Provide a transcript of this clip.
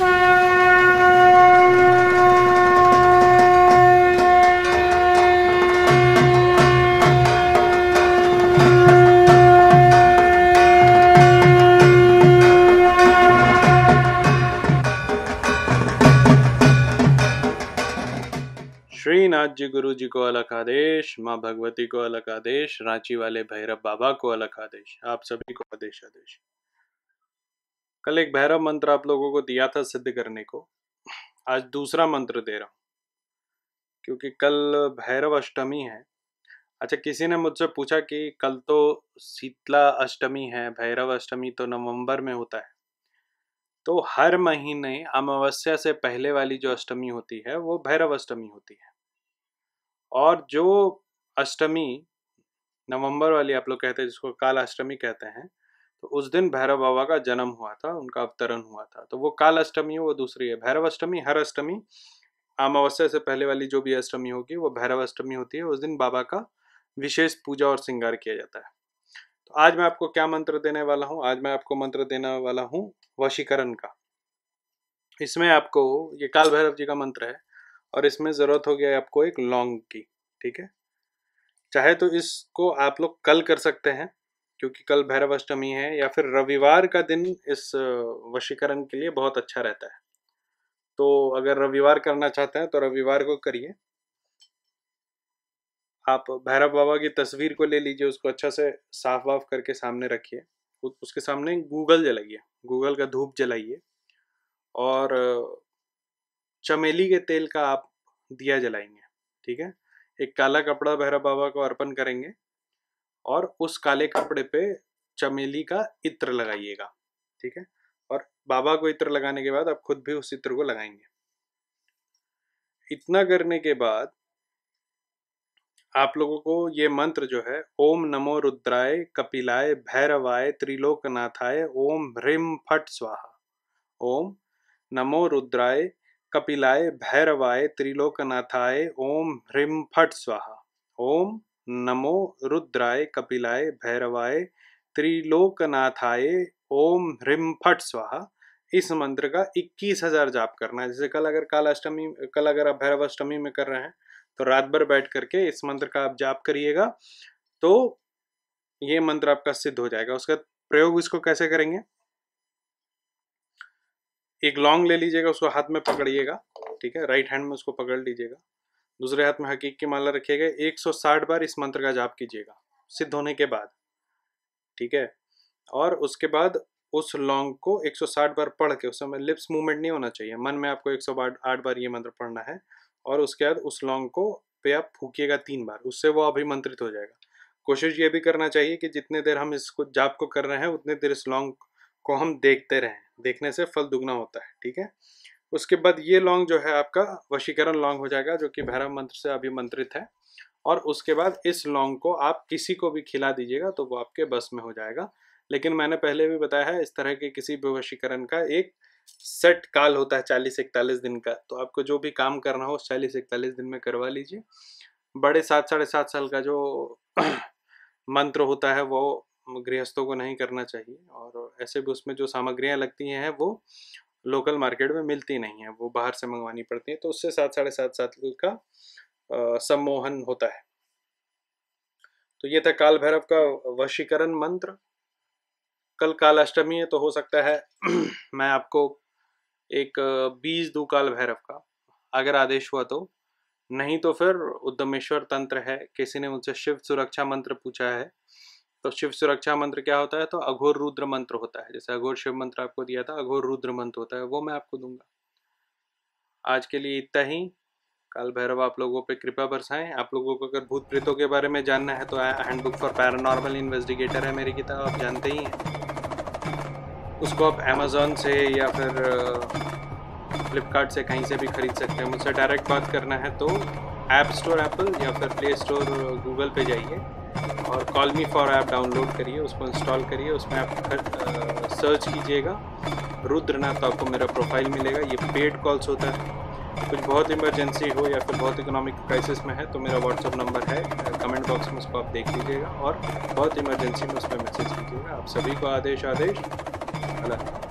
श्रीनाथ गुरु जी को अलख आदेश, माँ भगवती को अलख आदेश, रांची वाले भैरव बाबा को अलख आदेश, आप सभी को आदेश आदेश। कल एक भैरव मंत्र आप लोगों को दिया था सिद्ध करने को, आज दूसरा मंत्र दे रहा हूँ क्योंकि कल भैरव अष्टमी है। अच्छा, किसी ने मुझसे पूछा कि कल तो शीतला अष्टमी है, भैरव अष्टमी तो नवम्बर में होता है, तो हर महीने अमावस्या से पहले वाली जो अष्टमी होती है वो भैरव अष्टमी होती है, और जो अष्टमी नवंबर वाली आप लोग कहते हैं जिसको काल अष्टमी कहते हैं, तो उस दिन भैरव बाबा का जन्म हुआ था, उनका अवतरण हुआ था, तो वो काल अष्टमी वो दूसरी है। भैरव अष्टमी हर अष्टमी अमावस्या से पहले वाली जो भी अष्टमी होगी वो भैरव अष्टमी होती है, उस दिन बाबा का विशेष पूजा और श्रृंगार किया जाता है। तो आज मैं आपको क्या मंत्र देने वाला हूँ, आज मैं आपको मंत्र देने वाला हूँ वशीकरण का। इसमें आपको ये काल भैरव जी का मंत्र है और इसमें ज़रूरत हो गया आपको एक लौंग की, ठीक है। चाहे तो इसको आप लोग कल कर सकते हैं क्योंकि कल भैरव अष्टमी है, या फिर रविवार का दिन इस वशीकरण के लिए बहुत अच्छा रहता है, तो अगर रविवार करना चाहते हैं तो रविवार को करिए। आप भैरव बाबा की तस्वीर को ले लीजिए, उसको अच्छा से साफ वाफ करके सामने रखिए, उसके सामने गूगल जलाइए, गूगल का धूप जलाइए, और चमेली के तेल का आप दिया जलाएंगे, ठीक है। एक काला कपड़ा भैरव बाबा को अर्पण करेंगे और उस काले कपड़े पे चमेली का इत्र लगाइएगा, ठीक है। और बाबा को इत्र लगाने के बाद आप खुद भी उस इत्र को लगाएंगे। इतना करने के बाद आप लोगों को ये मंत्र जो है, ओम नमो रुद्राय कपिलाय भैरवाय त्रिलोकनाथाय ओम ह्रीम फट स्वाहा। ओम नमो रुद्राय कपिलाय भैरवाय त्रिलोकनाथाय ओम ह्रीम फट स्वाहा। ओम नमो रुद्राय कपिलाय भैरवाय त्रिलोकनाथाय ओम ह्रीम फट स्वाहा। इस मंत्र का 21,000 जाप करना है। जैसे कल अगर कालाष्टमी, कल अगर आप भैरव अष्टमी में कर रहे हैं तो रात भर बैठ करके इस मंत्र का आप जाप करिएगा, तो ये मंत्र आपका सिद्ध हो जाएगा। उसका प्रयोग, इसको कैसे करेंगे, एक लौंग ले लीजिएगा, उसको हाथ में पकड़िएगा, ठीक है, राइट हैंड में उसको पकड़ लीजिएगा, दूसरे हाथ में हकीक की माला रखिएगा, 160 बार इस मंत्र का जाप कीजिएगा सिद्ध होने के बाद, ठीक है। और उसके बाद उस लौंग को 160 बार पढ़ के, उस समय लिप्स मूवमेंट नहीं होना चाहिए, मन में आपको 108 बार ये मंत्र पढ़ना है, और उसके बाद उस लौंग को पे आप फूकिएगा 3 बार, उससे वो अभिमंत्रित हो जाएगा। कोशिश ये भी करना चाहिए कि जितने देर हम इसको जाप को कर रहे हैं उतने देर इस लौंग को हम देखते रहें, देखने से फल दुगना होता है, ठीक है। उसके बाद ये लौंग जो है आपका वशीकरण लौंग हो जाएगा, जो कि भैरव मंत्र से अभिमंत्रित है, और उसके बाद इस लौंग को आप किसी को भी खिला दीजिएगा तो वो आपके बस में हो जाएगा। लेकिन मैंने पहले भी बताया है, इस तरह के किसी भी वशीकरण का एक सेट काल होता है 40-41 दिन का, तो आपको जो भी काम करना हो 40-41 दिन में करवा लीजिए। बड़े 7-7.5 साल का जो मंत्र होता है वो गृहस्थों को नहीं करना चाहिए, और ऐसे भी उसमें जो सामग्रियाँ लगती हैं वो लोकल मार्केट में मिलती नहीं है, वो बाहर से मंगवानी पड़ती है, तो उससे 7-7.5 का सम्मोहन होता है। तो ये था काल भैरव का वशीकरण मंत्र। कल कालाष्टमी है तो हो सकता है मैं आपको एक बीज दूँ काल भैरव का, अगर आदेश हुआ तो, नहीं तो फिर उद्धमेश्वर तंत्र है। किसी ने मुझसे शिव सुरक्षा मंत्र पूछा है, तो शिव सुरक्षा मंत्र क्या होता है, तो अघोर रुद्र मंत्र होता है। जैसे अघोर शिव मंत्र आपको दिया था, अघोर रुद्र मंत्र होता है, वो मैं आपको दूंगा। आज के लिए इतना ही। काल भैरव आप लोगों पे कृपा बरसाएं। आप लोगों को अगर भूत प्रेतों के बारे में जानना है तो हैंडबुक फॉर पैरानॉर्मल इन्वेस्टिगेटर है मेरी किताब, आप जानते ही हैं। उसको आप अमेजोन से या फिर फ्लिपकार्ट से कहीं से भी खरीद सकते हैं। मुझसे डायरेक्ट बात करना है तो ऐप स्टोर एप्पल या फिर प्ले स्टोर गूगल पे जाइए और call me for app download करिए, उसको इंस्टॉल करिए, उसमें आप सर्च कीजिएगा रुद्रनाथ, आपको मेरा प्रोफाइल मिलेगा। ये पेड कॉल्स होता है। कुछ बहुत इमरजेंसी हो या फिर बहुत इकोनॉमिक क्राइसिस में है तो मेरा व्हाट्सअप नंबर है, कमेंट बॉक्स में उसको आप देख लीजिएगा, और बहुत इमरजेंसी में उस पर मैसेज कीजिएगा। आप सभी को आदेश आदेश।